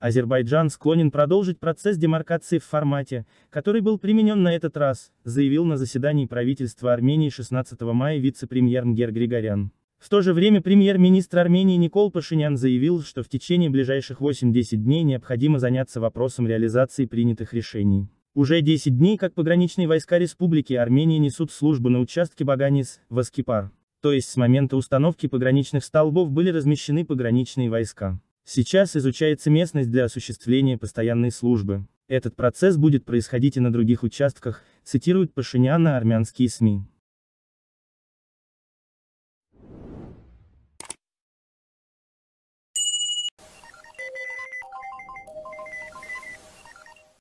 Азербайджан склонен продолжить процесс демаркации в формате, который был применен на этот раз, заявил на заседании правительства Армении 16 мая вице-премьер Мгер Григорян. В то же время премьер-министр Армении Никол Пашинян заявил, что в течение ближайших 8-10 дней необходимо заняться вопросом реализации принятых решений. Уже 10 дней как пограничные войска Республики Армения несут службу на участке Баганис, Воскепар. То есть с момента установки пограничных столбов были размещены пограничные войска. Сейчас изучается местность для осуществления постоянной службы. Этот процесс будет происходить и на других участках, цитируют Пашиняна армянские СМИ.